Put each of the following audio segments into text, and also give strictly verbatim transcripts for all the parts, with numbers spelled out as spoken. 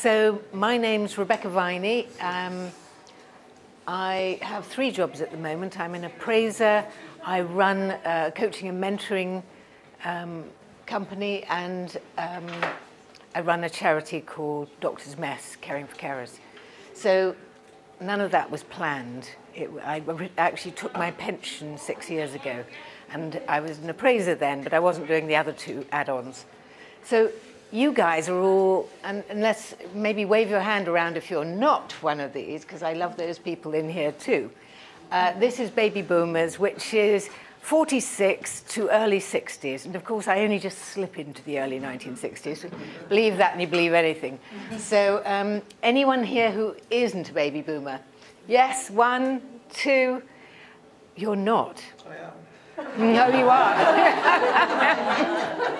So my name's Rebecca Viney. Um, I have three jobs at the moment. I'm an appraiser, I run a coaching and mentoring um, company, and um, I run a charity called Doctors' Mess, caring for carers. So none of that was planned. It, I actually took my pension six years ago, and I was an appraiser then, but I wasn't doing the other two add-ons. So you guys are all, and unless, maybe wave your hand around if you're not one of these, because I love those people in here too. Uh, this is baby boomers, which is forty-six to early sixties. And of course, I only just slip into the early nineteen sixties. Believe that and you believe anything. So um, anyone here who isn't a baby boomer? Yes, one, two. You're not. I am. No, you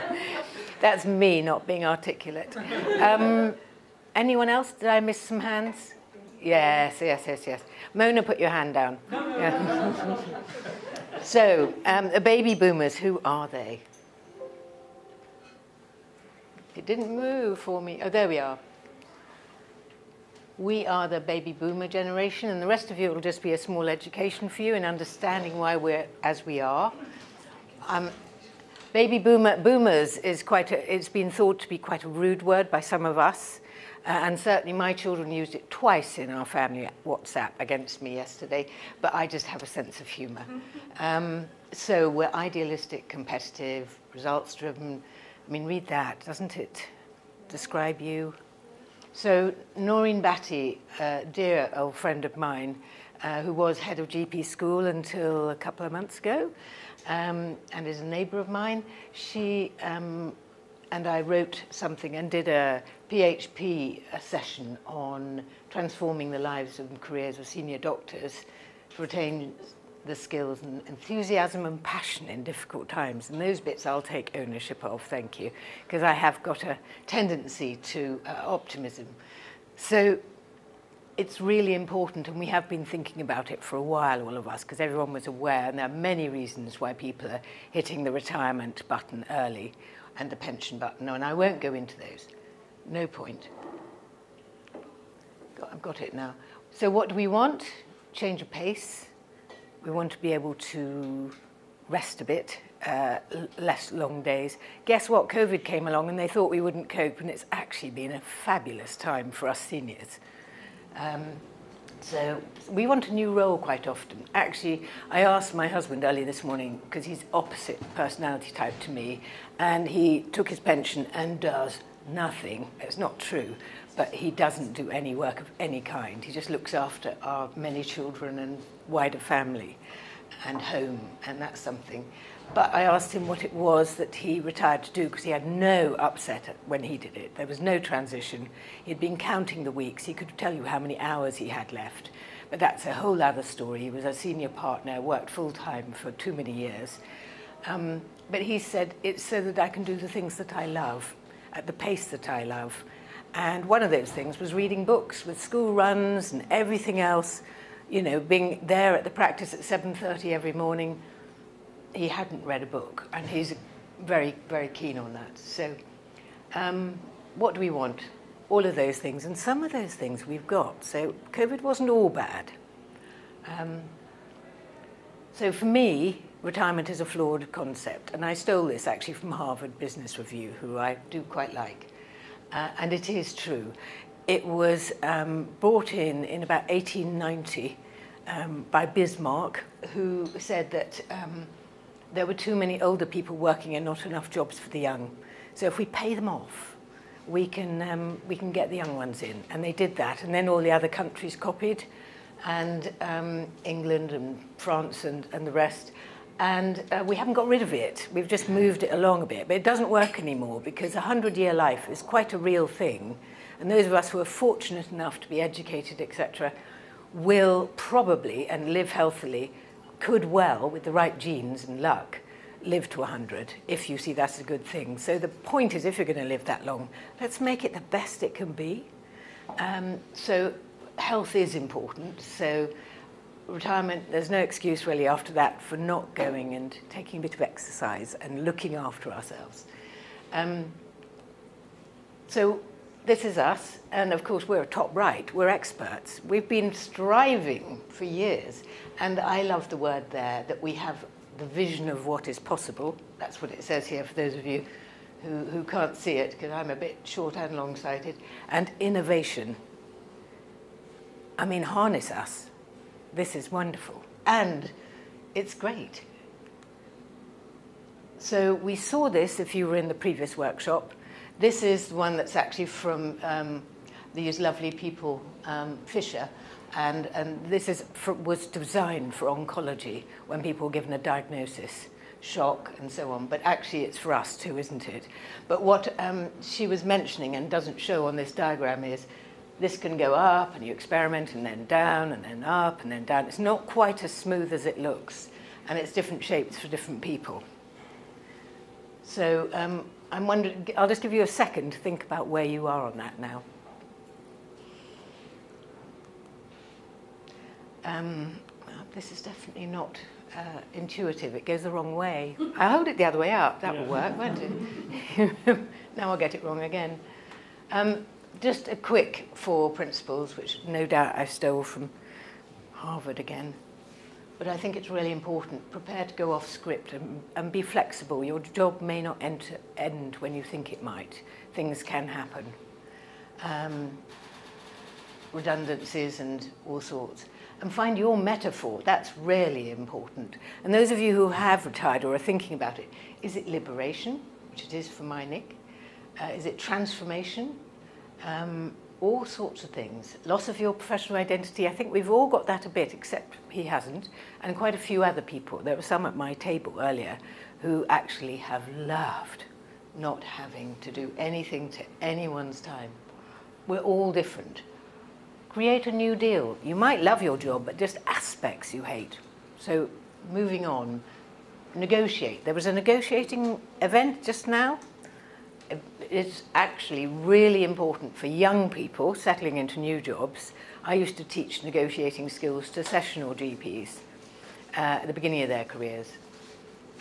are. That's me not being articulate. Um, anyone else? Did I miss some hands? Yes, yes, yes, yes. Mona, put your hand down. Yeah. So, um, the baby boomers, who are they? It didn't move for me. Oh, there we are. We are the baby boomer generation, and the rest of you will just be a small education for you in understanding why we're as we are. Um, Baby boomer, boomers is quite a, it's been thought to be quite a rude word by some of us, uh, and certainly my children used it twice in our family WhatsApp against me yesterday, but I just have a sense of humour. Um, so we're idealistic, competitive, results-driven. I mean, read that, doesn't it describe you? So Noreen Batty, a dear old friend of mine, uh, who was head of G P school until a couple of months ago, Um, and is a neighbour of mine, she um, and I wrote something and did a P H P session on transforming the lives and careers of senior doctors to retain the skills and enthusiasm and passion in difficult times. And those bits I'll take ownership of, thank you, because I have got a tendency to uh, optimism. So it's really important, and we have been thinking about it for a while, all of us, because everyone was aware, and there are many reasons why people are hitting the retirement button early and the pension button. No, and I won't go into those. No point. I've got it now. So what do we want? Change of pace. We want to be able to rest a bit, uh, less long days. Guess what? COVID came along, and they thought we wouldn't cope, and it's actually been a fabulous time for us seniors. Um, so we want a new role quite often. Actually, I asked my husband early this morning, because he's opposite personality type to me, and he took his pension and does nothing. It's not true, but he doesn't do any work of any kind. He just looks after our many children and wider family and home, and that's something. But I asked him what it was that he retired to do, because he had no upset when he did it. There was no transition. He'd been counting the weeks. He could tell you how many hours he had left. But that's a whole other story. He was a senior partner, worked full-time for too many years. Um, but he said, it's so that I can do the things that I love, at the pace that I love. And one of those things was reading books with school runs and everything else, you know, being there at the practice at seven thirty every morning. He hadn't read a book, and he's very, very keen on that. So um, what do we want? All of those things, and some of those things we've got. So COVID wasn't all bad. Um, so for me, retirement is a flawed concept, and I stole this actually from Harvard Business Review, who I do quite like, uh, and it is true. It was um, brought in in about eighteen ninety um, by Bismarck, who said that um, there were too many older people working and not enough jobs for the young. So if we pay them off, we can, um, we can get the young ones in. And they did that. And then all the other countries copied, and um, England and France and, and the rest. And uh, we haven't got rid of it. We've just moved it along a bit. But it doesn't work anymore, because a hundred-year life is quite a real thing. And those of us who are fortunate enough to be educated, et cetera, will probably, and live healthily, could well, with the right genes and luck, live to one hundred, if you see that's a good thing. So the point is, if you're going to live that long, let's make it the best it can be. Um, so health is important. So retirement, there's no excuse really after that for not going and taking a bit of exercise and looking after ourselves. Um, so this is us, and of course we're top right, we're experts. We've been striving for years, and I love the word there, that we have the vision of what is possible. That's what it says here for those of you who, who can't see it, because I'm a bit short and long-sighted. And innovation. I mean, harness us. This is wonderful. And it's great. So we saw this if you were in the previous workshop. This is one that's actually from um, these lovely people, um, Fisher, and, and this is for, was designed for oncology when people were given a diagnosis, shock and so on, but actually it's for us too, isn't it? But what um, she was mentioning and doesn't show on this diagram is this can go up and you experiment and then down and then up and then down. It's not quite as smooth as it looks, and it's different shapes for different people. So um, I'm wondering, I'll just give you a second to think about where you are on that now. Um, this is definitely not uh, intuitive. It goes the wrong way. I hold it the other way up. That yeah. will work, won't it? Now I'll get it wrong again. Um, just a quick four principles, which no doubt I stole from Harvard again. But I think it's really important. Prepare to go off script and, and be flexible. Your job may not enter, end when you think it might. Things can happen. Um, redundancies and all sorts. And find your metaphor. That's really important. And those of you who have retired or are thinking about it, is it liberation, which it is for my Nick? Uh, is it transformation? Um, all sorts of things. Loss of your professional identity. I think we've all got that a bit, except he hasn't, and quite a few other people. There were some at my table earlier who actually have loved not having to do anything to anyone's time. We're all different. Create a new deal. You might love your job, but just aspects you hate. So moving on. Negotiate. There was a negotiating event just now. It's actually really important for young people settling into new jobs. I used to teach negotiating skills to sessional G Ps uh, at the beginning of their careers.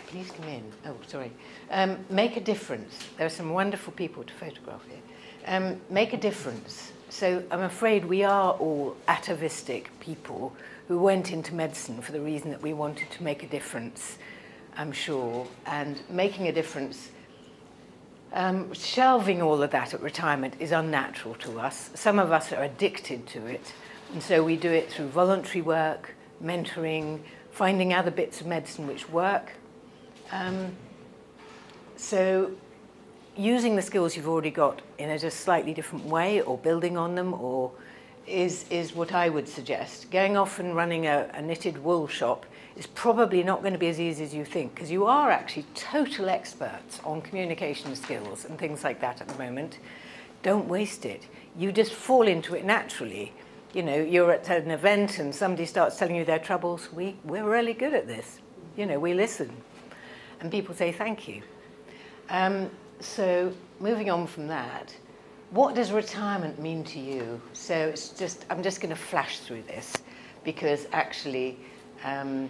Please come in. Oh, sorry. Um, make a difference. There are some wonderful people to photograph here. Um, make a difference. So I'm afraid we are all atavistic people who went into medicine for the reason that we wanted to make a difference, I'm sure. And making a difference, Um, shelving all of that at retirement is unnatural to us. Some of us are addicted to it, and so we do it through voluntary work, mentoring, finding other bits of medicine which work. Um, so using the skills you've already got in a just slightly different way, or building on them, or is, is what I would suggest. Going off and running a, a knitted wool shop is probably not going to be as easy as you think, because you are actually total experts on communication skills and things like that at the moment. Don't waste it. You just fall into it naturally. You know, you're at an event and somebody starts telling you their troubles. We, we're really good at this. You know, we listen. And people say thank you. Um, so moving on from that, what does retirement mean to you? So it's just, I'm just going to flash through this, because actually, Um,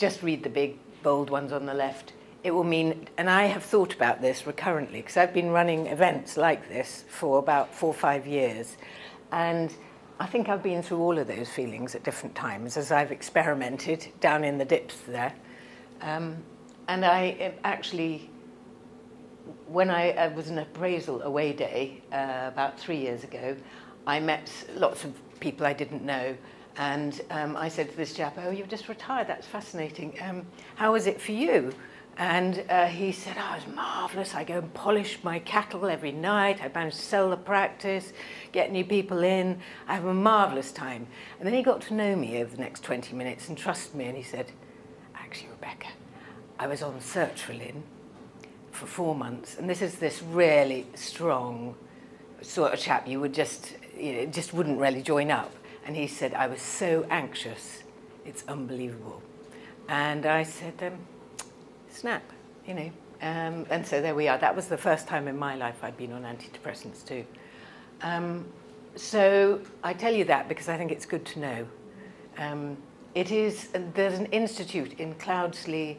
just read the big, bold ones on the left. It will mean, and I have thought about this recurrently, because I've been running events like this for about four or five years, and I think I've been through all of those feelings at different times as I've experimented down in the dips there. Um, and I actually, when I, I was an appraisal away day uh, about three years ago, I met lots of people I didn't know. And um, I said to this chap, oh, you've just retired, that's fascinating. Um, how was it for you? And uh, he said, oh, it was marvellous. I go and polish my cattle every night. I managed to sell the practice, get new people in. I have a marvellous time. And then he got to know me over the next twenty minutes and trusted me. And he said, actually, Rebecca, I was on sertraline for four months. And this is this really strong sort of chap you would just, you know, just wouldn't really join up. And he said, I was so anxious, it's unbelievable. And I said, um, snap, you know. Um, and so there we are. That was the first time in my life I'd been on antidepressants too. Um, so I tell you that because I think it's good to know. Um, it is, there's an institute in Cloudsley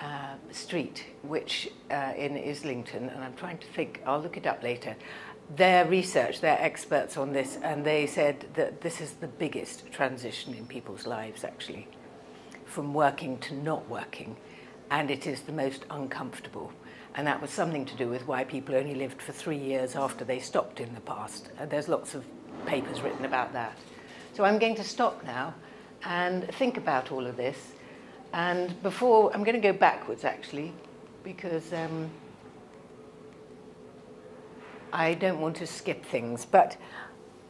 uh, Street, which uh, in Islington, and I'm trying to think, I'll look it up later, their research, they're experts on this, and they said that this is the biggest transition in people's lives, actually, from working to not working, and it is the most uncomfortable. And that was something to do with why people only lived for three years after they stopped in the past. And there's lots of papers written about that. So I'm going to stop now and think about all of this. And before, I'm going to go backwards, actually, because um, I don't want to skip things. But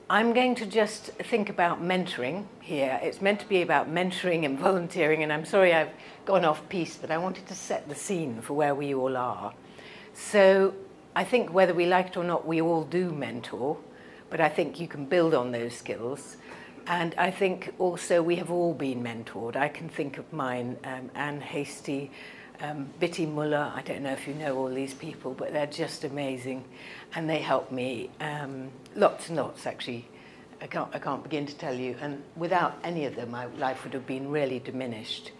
I'm going to just think about mentoring here. It's meant to be about mentoring and volunteering, and I'm sorry I've gone off piece, but I wanted to set the scene for where we all are. So I think whether we like it or not, we all do mentor, but I think you can build on those skills. And I think also we have all been mentored. I can think of mine, um, Anne Hasty, um, Bitti Muller. I don't know if you know all these people, but they're just amazing. And they helped me um, lots and lots, actually. I can't, I can't begin to tell you. And without any of them, my life would have been really diminished.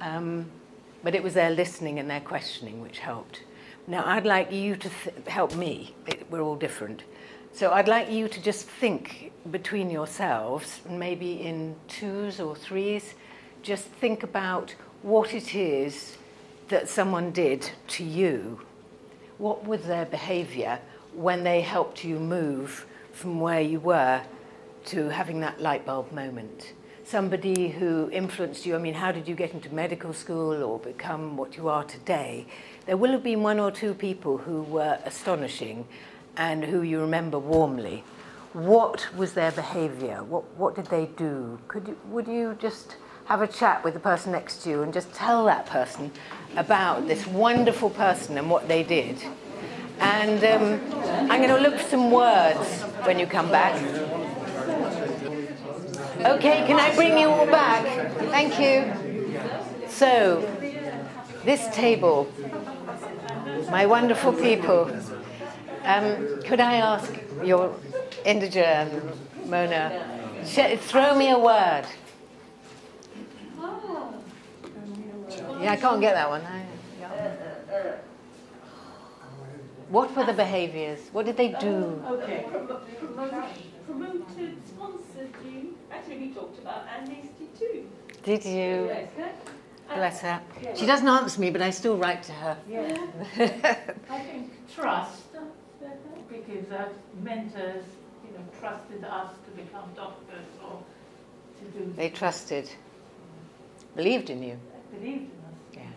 Um, but it was their listening and their questioning which helped. Now, I'd like you to th help me. It, we're all different. So I'd like you to just think between yourselves, maybe in twos or threes, just think about what it is that someone did to you. What was their behavior when they helped you move from where you were to having that light bulb moment? Somebody who influenced you, I mean, how did you get into medical school or become what you are today? There will have been one or two people who were astonishing and who you remember warmly. What was their behaviour? What, what did they do? Could you, would you just have a chat with the person next to you and just tell that person about this wonderful person and what they did? And um, I'm going to look for some words when you come back. Okay, can I bring you all back? Thank you. So, this table, my wonderful people, Um, could I ask your Indija and Mona, sh throw me a word. Yeah, I can't get that one. I, yeah. What were the behaviours? What did they do? Okay. Promoted, sponsored you. Actually, we talked about Anne Hasty too. Did you? Bless her. She doesn't answer me, but I still write to her. Yeah. I think trust. Because our mentors, you know, trusted us to become doctors or to do... They trusted. Believed in you. Believed in us. Yeah.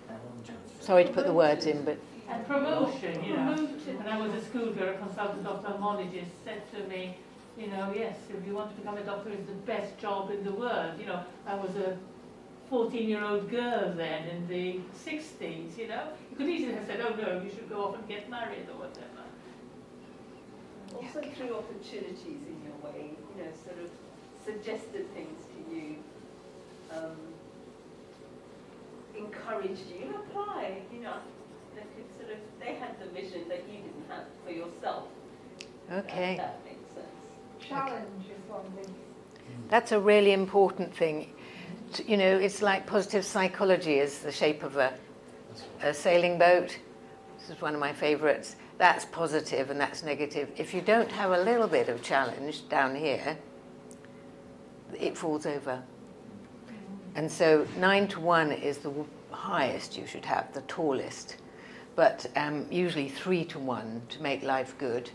Sorry to put the words in, but... And promotion, you know. Promoted. When I was a schoolgirl, a consultant ophthalmologist said to me, you know, yes, if you want to become a doctor, it's the best job in the world. You know, I was a fourteen-year-old girl then in the sixties, you know. You could easily have said, oh, no, you should go off and get married or whatever. Also through opportunities in your way, you know, sort of suggested things to you, um, encouraged you to apply, you know, that could sort of, they had the vision that you didn't have for yourself. Okay. That, that makes sense. Challenge is one thing. That's a really important thing. You know, it's like positive psychology is the shape of a, a sailing boat. This is one of my favourites. That's positive and that's negative. If you don't have a little bit of challenge down here, it falls over. And so nine to one is the highest you should have, the tallest, but um, usually three to one to make life good.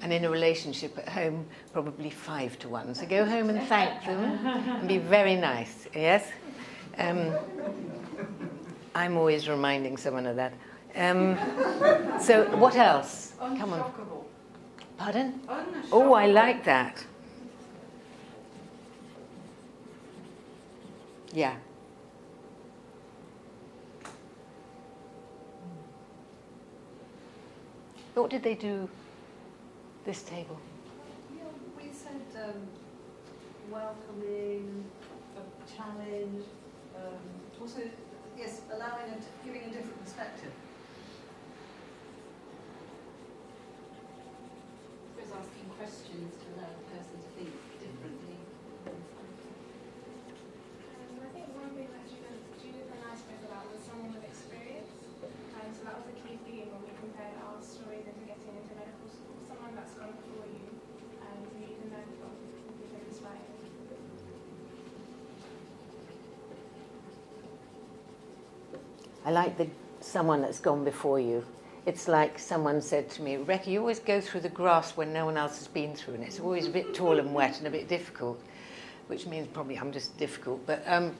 And in a relationship at home, probably five to one. So go home and thank them and be very nice, yes? Um, I'm always reminding someone of that. Um, so what else? Come on. Pardon? Oh, I like that. Yeah. What did they do? This table. Yeah, we said um, welcoming, a challenge. Um, also, yes, allowing and giving a different perspective. Asking questions to allow the person to think differently. Um, I think one thing that Judith and I spoke about was someone with experience. Um, so that was a key theme when we compared our stories into getting into medical school. Someone that's gone through I like the someone that's gone before you. It's like someone said to me, Rebecca, you always go through the grass when no one else has been through, and it's always a bit tall and wet and a bit difficult, which means probably I'm just difficult. But um,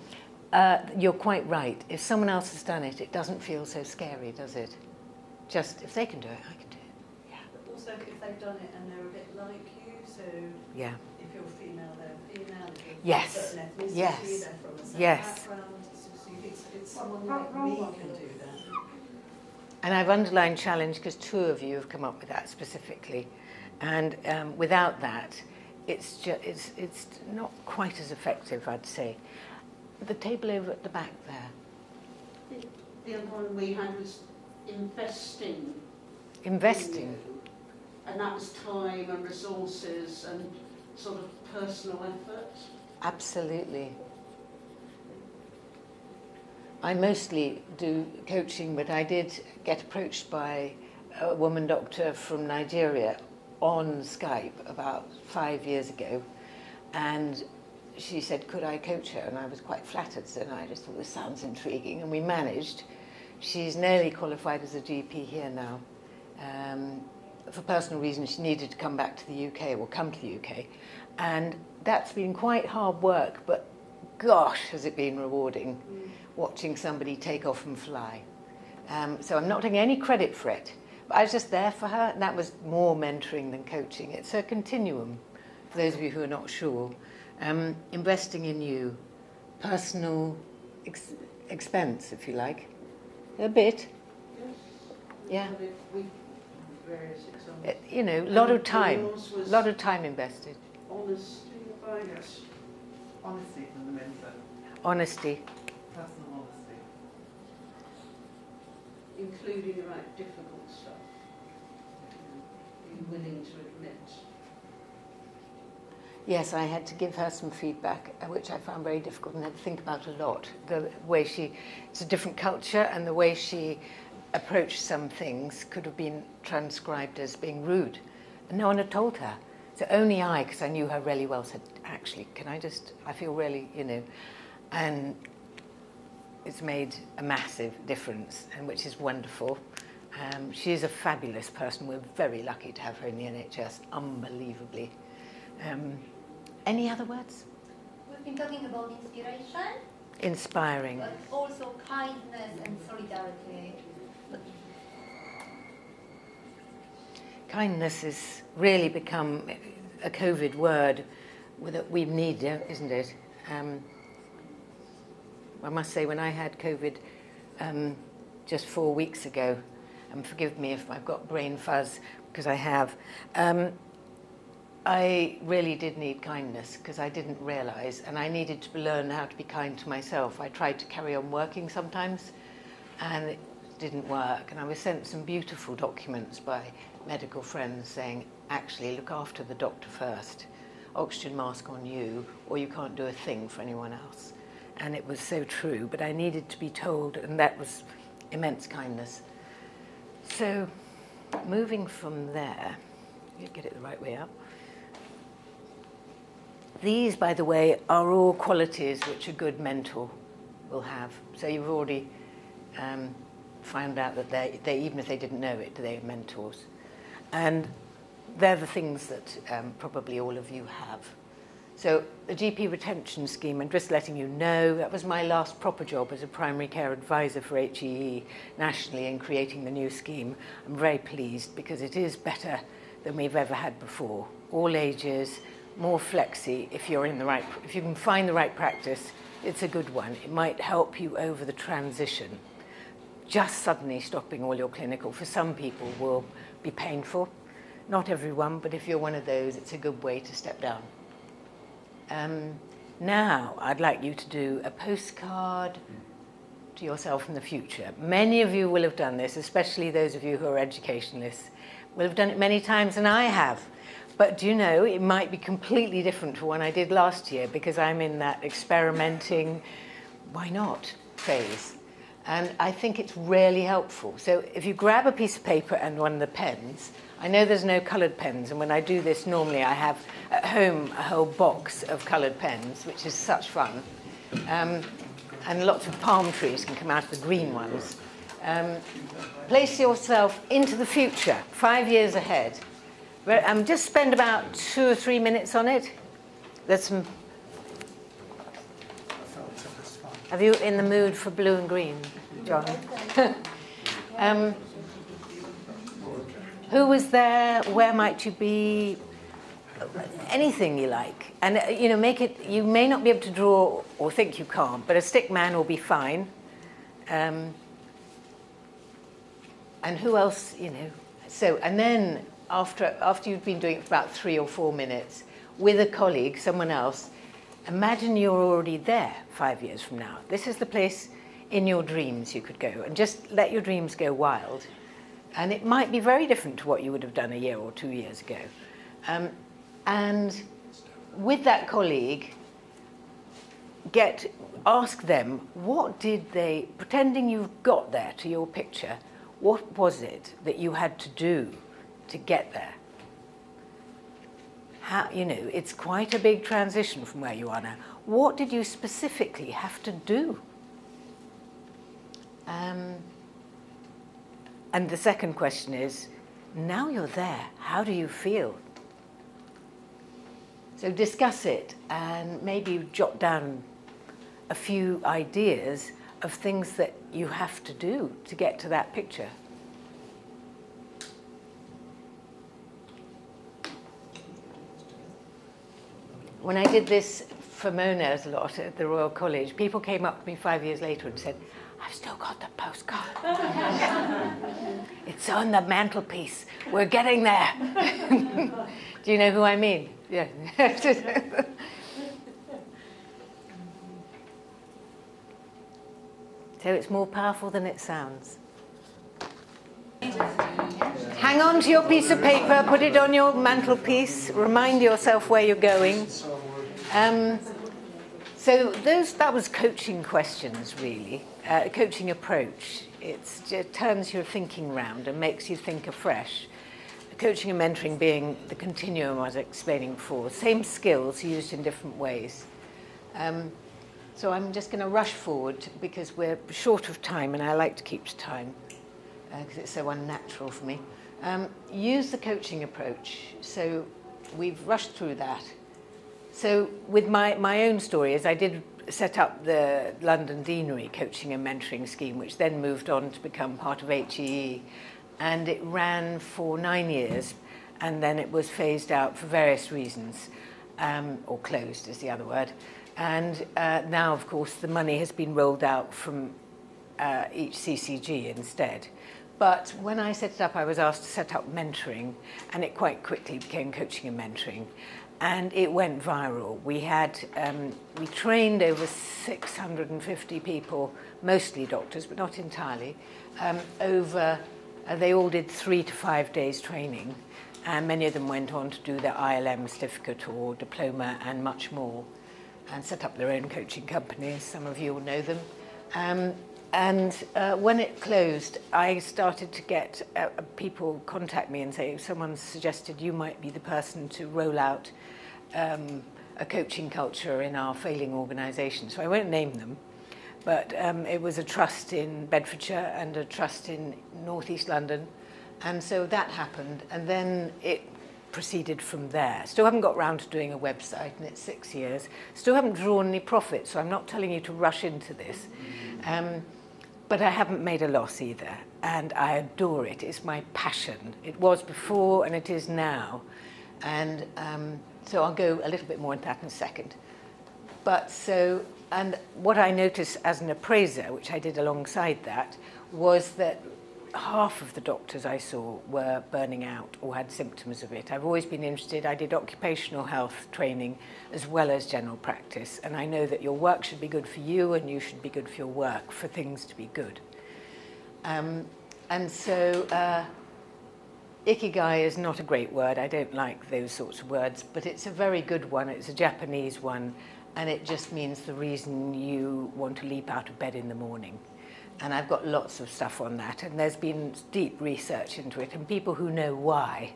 uh, you're quite right. If someone else has done it, it doesn't feel so scary, does it? Just, if they can do it, I can do it. Yeah. But also, if they've done it and they're a bit like you, so yeah. If you're female, they're female. Yes. Yes. Yes. And I've underlined challenge because two of you have come up with that specifically, and um, without that, it's just it's it's not quite as effective, I'd say. The table over at the back there. The other one we had was investing. Investing. You, and that was time and resources and sort of personal effort. Absolutely. I mostly do coaching, but I did get approached by a woman doctor from Nigeria on Skype about five years ago, and she said, could I coach her? And I was quite flattered, so I just thought, this sounds intriguing, and we managed. She's nearly qualified as a G P here now. Um, for personal reasons, she needed to come back to the U K, or come to the U K, and that's been quite hard work, but gosh, has it been rewarding. Mm. Watching somebody take off and fly. Um, so I'm not taking any credit for it. But I was just there for her, and that was more mentoring than coaching. It's a continuum, for those of you who are not sure. Um, investing in you, personal ex expense, if you like. A bit. Yes. Yeah. It, you know, a lot of time. A lot of time invested. Honesty. Honesty from the mentor. Honesty. Personal honesty. Including the right difficult stuff. Being willing to admit. Yes, I had to give her some feedback, which I found very difficult and had to think about a lot. The way she, it's a different culture, and the way she approached some things could have been transcribed as being rude. And no one had told her. So only I, because I knew her really well, said, actually, can I just, I feel really, you know, and it's made a massive difference, and which is wonderful. Um, she is a fabulous person. We're very lucky to have her in the N H S, unbelievably. Um, any other words? We've been talking about inspiration. Inspiring. But also kindness and solidarity. Kindness has really become a COVID word that we need, isn't it? Um, I must say, when I had COVID um, just four weeks ago, and forgive me if I've got brain fuzz, because I have, um, I really did need kindness, because I didn't realise, and I needed to learn how to be kind to myself. I tried to carry on working sometimes, and it didn't work, and I was sent some beautiful documents by medical friends saying, actually, look after the doctor first. Oxygen mask on you, or you can't do a thing for anyone else. And it was so true, but I needed to be told, and that was immense kindness. So, moving from there, you get it the right way up. These, by the way, are all qualities which a good mentor will have. So you've already um, found out that they, they, even if they didn't know it, they are mentors. And they're the things that um, probably all of you have. So the G P retention scheme, and just letting you know, that was my last proper job as a primary care advisor for H E E nationally in creating the new scheme. I'm very pleased because it is better than we've ever had before. All ages, more flexi, if you're in the right, if you can find the right practice, it's a good one. It might help you over the transition. Just suddenly stopping all your clinical for some people will be painful. Not everyone, but if you're one of those, it's a good way to step down. Um, now, I'd like you to do a postcard to yourself in the future. Many of you will have done this, especially those of you who are educationalists, will have done it many times, and I have. But do you know, it might be completely different to one I did last year, because I'm in that experimenting, why not, phase. And I think it's really helpful. So if you grab a piece of paper and one of the pens, I know there's no coloured pens, and when I do this, normally I have at home a whole box of coloured pens, which is such fun. Um, and lots of palm trees can come out of the green ones. Um, place yourself into the future, five years ahead. Um, just spend about two or three minutes on it. There's some. Are you in the mood for blue and green, John? um, who was there? Where might you be? Anything you like, and you know, make it. You may not be able to draw or think you can't, but a stick man will be fine. Um, and who else? You know. So, and then after after you've been doing it for about three or four minutes with a colleague, someone else. Imagine you're already there five years from now. This is the place in your dreams you could go, and just let your dreams go wild. And it might be very different to what you would have done a year or two years ago. Um, and with that colleague, get, ask them, what did they, pretending you've got there to your picture, what was it that you had to do to get there? How, you know, it's quite a big transition from where you are now. What did you specifically have to do? Um, and the second question is, now you're there, how do you feel? So discuss it and maybe jot down a few ideas of things that you have to do to get to that picture. When I did this for Mona's lot at the Royal College, people came up to me five years later and said, I've still got the postcard. It's on the mantelpiece. We're getting there. Do you know who I mean? Yeah. So it's more powerful than it sounds. Hang on to your piece of paper, put it on your mantelpiece, remind yourself where you're going. Um, so those, that was coaching questions, really, uh, coaching approach. It's, it turns your thinking round and makes you think afresh. Coaching and mentoring being the continuum I was explaining before, same skills used in different ways. Um, so I'm just going to rush forward because we're short of time and I like to keep to time. Because uh, it's so unnatural for me. Um, use the coaching approach. So we've rushed through that. So with my, my own story is I did set up the London Deanery coaching and mentoring scheme, which then moved on to become part of H E E. And it ran for nine years, and then it was phased out for various reasons, um, or closed is the other word. And uh, now, of course, the money has been rolled out from uh, each C C G instead. But when I set it up, I was asked to set up mentoring, and it quite quickly became coaching and mentoring. And it went viral. We had, um, we trained over six hundred fifty people, mostly doctors, but not entirely, um, over, uh, they all did three to five days training. And many of them went on to do their I L M certificate or diploma and much more, and set up their own coaching companies. Some of you will know them. Um, And uh, when it closed, I started to get uh, people contact me and say, someone suggested you might be the person to roll out um, a coaching culture in our failing organisation. So I won't name them, but um, it was a trust in Bedfordshire and a trust in North East London. And so that happened, and then it proceeded from there. Still haven't got round to doing a website, and it's six years. Still haven't drawn any profit, so I'm not telling you to rush into this. Um, But I haven't made a loss either, and I adore it. It's my passion. It was before, and it is now. And um, so I'll go a little bit more into that in a second. But so, and what I noticed as an appraiser, which I did alongside that, was that half of the doctors I saw were burning out or had symptoms of it. I've always been interested. I did occupational health training as well as general practice, and I know that your work should be good for you and you should be good for your work for things to be good. Um, and so uh, ikigai is not a great word. I don't like those sorts of words, but it's a very good one. It's a Japanese one, and it just means the reason you want to leap out of bed in the morning. And I've got lots of stuff on that, and there's been deep research into it, and people who know why,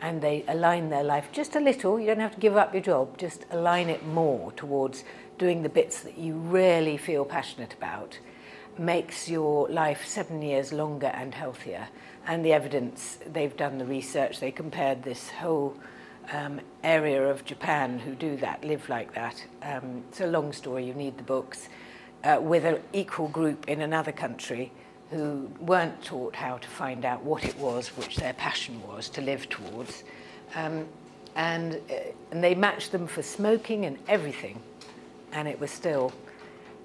and they align their life just a little, you don't have to give up your job, just align it more towards doing the bits that you really feel passionate about, makes your life seven years longer and healthier. And the evidence, they've done the research, they compared this whole um, area of Japan who do that, live like that. Um, it's a long story, you need the books, uh, with an equal group in another country who weren't taught how to find out what it was which their passion was to live towards. Um, and, uh, and they matched them for smoking and everything, and it was still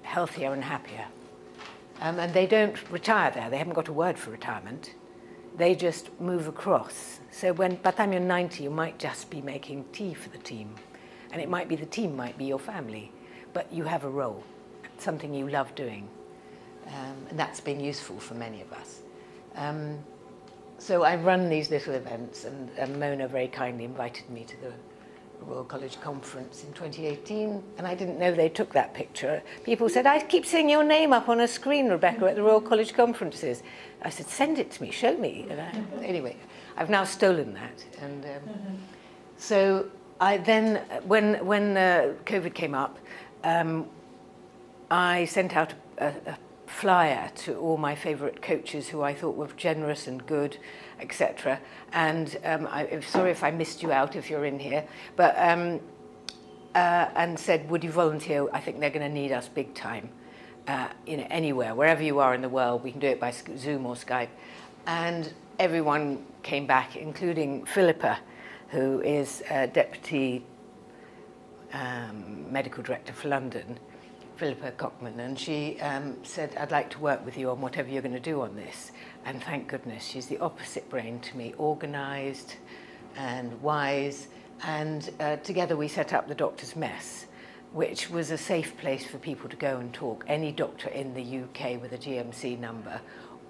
healthier and happier. Um, and they don't retire there. They haven't got a word for retirement. They just move across. So when, by the time you're ninety, you might just be making tea for the team. And it might be the team, might be your family. But you have a role, something you love doing. Um, and that's been useful for many of us. Um, so I run these little events, and, and Mona very kindly invited me to the Royal College conference in twenty eighteen, and I didn't know they took that picture. People said, I keep seeing your name up on a screen, Rebecca, at the Royal College conferences. I said, send it to me, show me. And I, anyway, I've now stolen that. And um, mm-hmm. so I then, when, when uh, COVID came up, um, I sent out a, a flyer to all my favourite coaches who I thought were generous and good, et cetera. And um, I'm sorry if I missed you out if you're in here, but um, uh, and said, would you volunteer? I think they're going to need us big time, uh, you know, anywhere, wherever you are in the world. We can do it by Zoom or Skype. And everyone came back, including Philippa, who is uh, Deputy um, Medical Director for London, Philippa Cockman, and she um, said, I'd like to work with you on whatever you're going to do on this. And thank goodness, she's the opposite brain to me, organised and wise. And uh, together we set up the Doctors' Mess, which was a safe place for people to go and talk. Any doctor in the U K with a G M C number,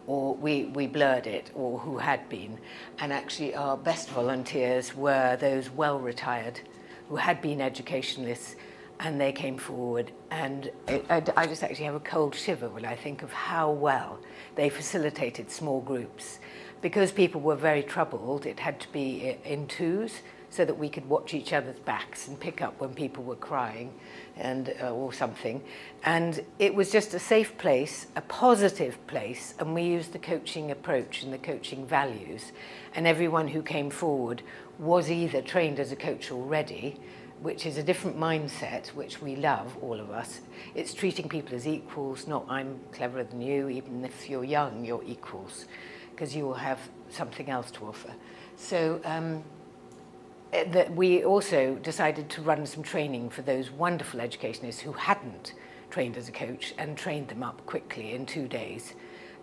or we, we blurred it, or who had been. And actually our best volunteers were those well-retired who had been educationalists, and they came forward, and it, I, I just actually have a cold shiver when I think of how well they facilitated small groups. Because people were very troubled, it had to be in twos so that we could watch each other's backs and pick up when people were crying and uh, or something. And it was just a safe place, a positive place, and we used the coaching approach and the coaching values. And everyone who came forward was either trained as a coach already, which is a different mindset, which we love, all of us. It's treating people as equals, not I'm cleverer than you, even if you're young, you're equals, because you will have something else to offer. So um, the, we also decided to run some training for those wonderful educationists who hadn't trained as a coach, and trained them up quickly in two days,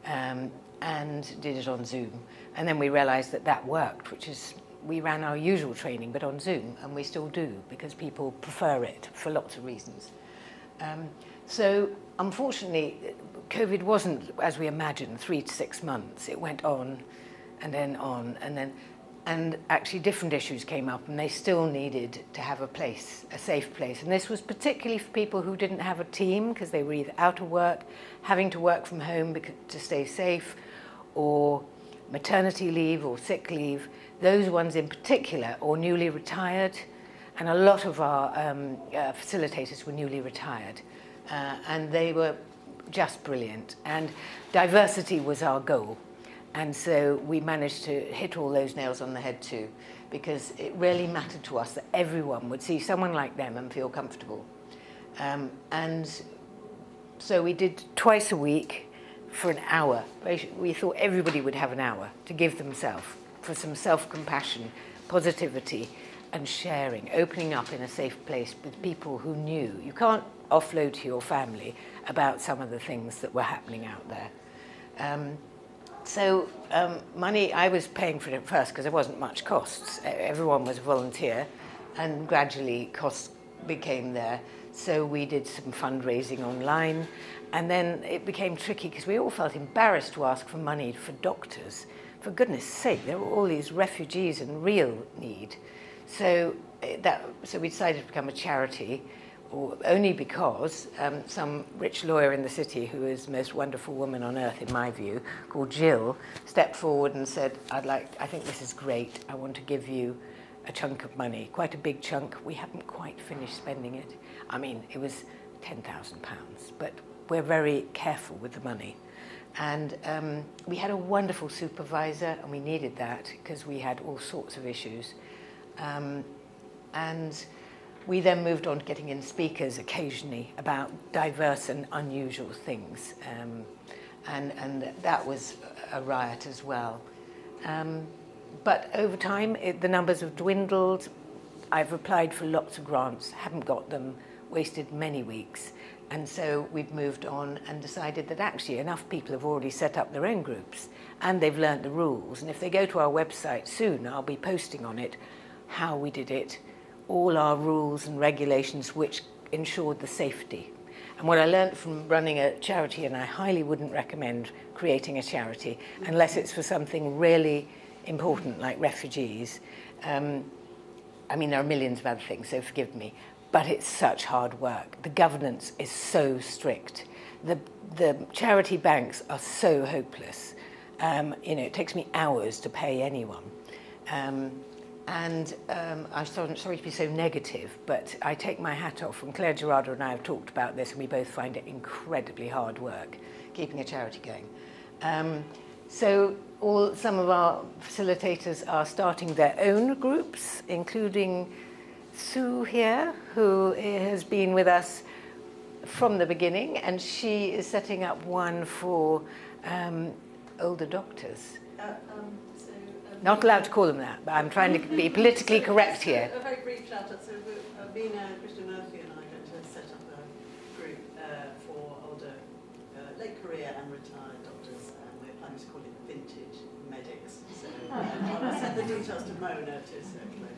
um, and did it on Zoom. And then we realized that that worked, which is, we ran our usual training, but on Zoom, and we still do, because people prefer it for lots of reasons. Um, so, unfortunately, COVID wasn't, as we imagined, three to six months. It went on, and then on, and then, and actually different issues came up, and they still needed to have a place, a safe place. And this was particularly for people who didn't have a team, because they were either out of work, having to work from home because, to stay safe, or maternity leave or sick leave. Those ones in particular, or newly retired, and a lot of our um, uh, facilitators were newly retired, uh, and they were just brilliant. And diversity was our goal, and so we managed to hit all those nails on the head too, because it really mattered to us that everyone would see someone like them and feel comfortable. Um, and so we did twice a week for an hour. We thought everybody would have an hour to give themselves, for some self-compassion, positivity, and sharing, opening up in a safe place with people who knew. You can't offload to your family about some of the things that were happening out there. Um, so um, money, I was paying for it at first because there wasn't much costs. Everyone was a volunteer, and gradually costs became there. So we did some fundraising online, and then it became tricky because we all felt embarrassed to ask for money for doctors. For goodness sake, there were all these refugees in real need. So, that, so we decided to become a charity, or only because um, some rich lawyer in the city, who is the most wonderful woman on earth in my view, called Jill, stepped forward and said, I'd like, I think this is great, I want to give you a chunk of money, quite a big chunk. We haven't quite finished spending it. I mean, it was ten thousand pounds, but we're very careful with the money. And um, we had a wonderful supervisor, and we needed that because we had all sorts of issues. Um, and we then moved on to getting in speakers occasionally about diverse and unusual things. Um, and, and that was a riot as well. Um, but over time, it, the numbers have dwindled. I've applied for lots of grants, haven't got them, wasted many weeks. And so we've moved on and decided that actually enough people have already set up their own groups and they've learned the rules. And if they go to our website soon, I'll be posting on it how we did it, all our rules and regulations which ensured the safety. And what I learned from running a charity, and I highly wouldn't recommend creating a charity unless it's for something really important like refugees. Um, I mean, there are millions of other things, so forgive me. But it's such hard work. The governance is so strict. The, the charity banks are so hopeless. Um, you know, it takes me hours to pay anyone. Um, and um, I'm sorry to be so negative, but I take my hat off, and Claire Girardot and I have talked about this, and we both find it incredibly hard work, keeping a charity going. Um, so all, some of our facilitators are starting their own groups, including Sue here, who has been with us from the beginning, and she is setting up one for um, older doctors. Uh, um, so, um, Not allowed to call them that, but I'm trying to be politically so, correct here. A very brief shout out. So uh, Vina and Krishna Murphy and I are going to set up a group uh, for older, uh, late career and retired doctors, and we're planning to call it vintage medics. So uh, I'll send the details to Mona to circulate.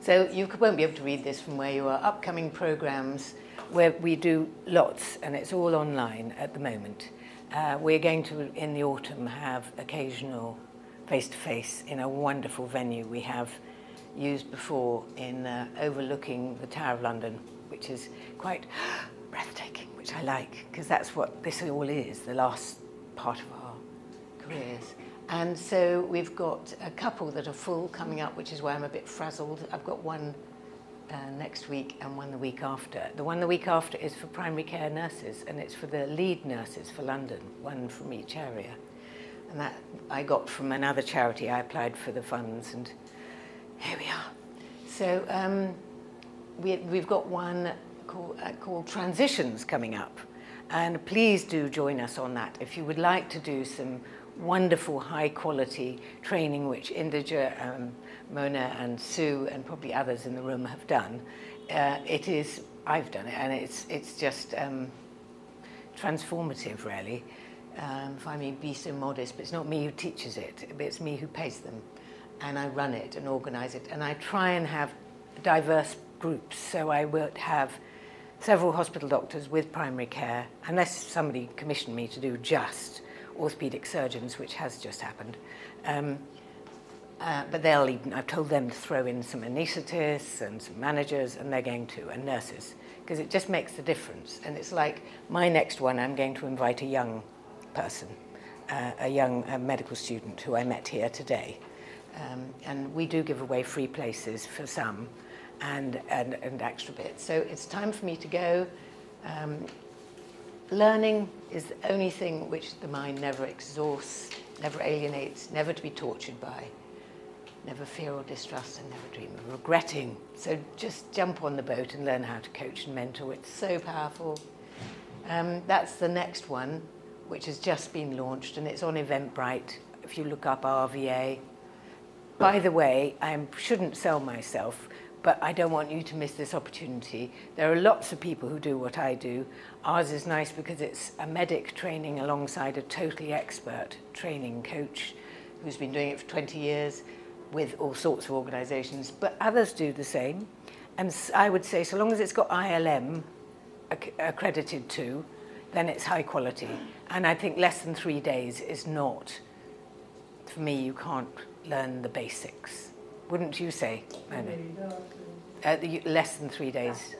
So you won't be able to read this from where you are. Upcoming programs where we do lots, and it's all online at the moment. Uh, we're going to, in the autumn, have occasional face-to-face in a wonderful venue we have used before in uh, overlooking the Tower of London, which is quite breathtaking, which I like, because that's what this all is, the last part of our careers. And so we've got a couple that are full coming up, which is why I'm a bit frazzled. I've got one uh, next week and one the week after. The one the week after is for primary care nurses, and it's for the lead nurses for London, one from each area. And that I got from another charity. I applied for the funds, and here we are. So um, we, we've got one called, uh, called Transitions coming up. And please do join us on that. If you would like to do some wonderful high quality training which Indija, um, Mona and Sue and probably others in the room have done. Uh, it is, I've done it, and it's it's just um, transformative really. Um, if I may be so modest, but it's not me who teaches it, but it's me who pays them. And I run it and organise it, and I try and have diverse groups, so I will have several hospital doctors with primary care, unless somebody commissioned me to do just orthopedic surgeons, which has just happened. Um, uh, but they'll even, I've told them to throw in some anaesthetists and some managers, and they're going to, and nurses, because it just makes the difference. And it's like my next one, I'm going to invite a young person, uh, a young uh, medical student who I met here today. Um, and we do give away free places for some and, and, and extra bits. So it's time for me to go. Um, Learning is the only thing which the mind never exhausts, never alienates, never to be tortured by, never fear or distrust, and never dream of regretting. So just jump on the boat and learn how to coach and mentor. It's so powerful. Um, that's the next one, which has just been launched, and it's on Eventbrite if you look up R V A. By the way, I shouldn't sell myself, but I don't want you to miss this opportunity. There are lots of people who do what I do. Ours is nice because it's a medic training alongside a totally expert training coach who's been doing it for twenty years with all sorts of organisations, but others do the same. And I would say so long as it's got I L M accredited to, then it's high quality. And I think less than three days is not, for me, you can't learn the basics. Wouldn't you say, Mona? Uh, less than three days.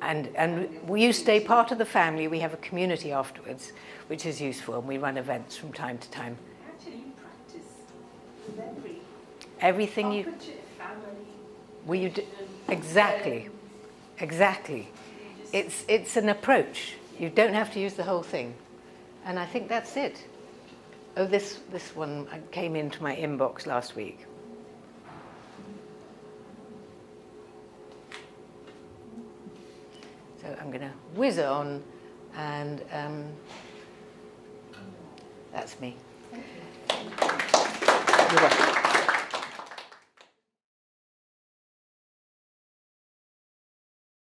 And, and you stay part of the family. We have a community afterwards, which is useful, and we run events from time to time. Actually, you practice memory. Everything you... family. Well, you do, exactly. Exactly. It's, it's an approach. You don't have to use the whole thing. And I think that's it. Oh, this, this one came into my inbox last week. So I'm going to whiz on, and um, that's me. Thank you. You're welcome.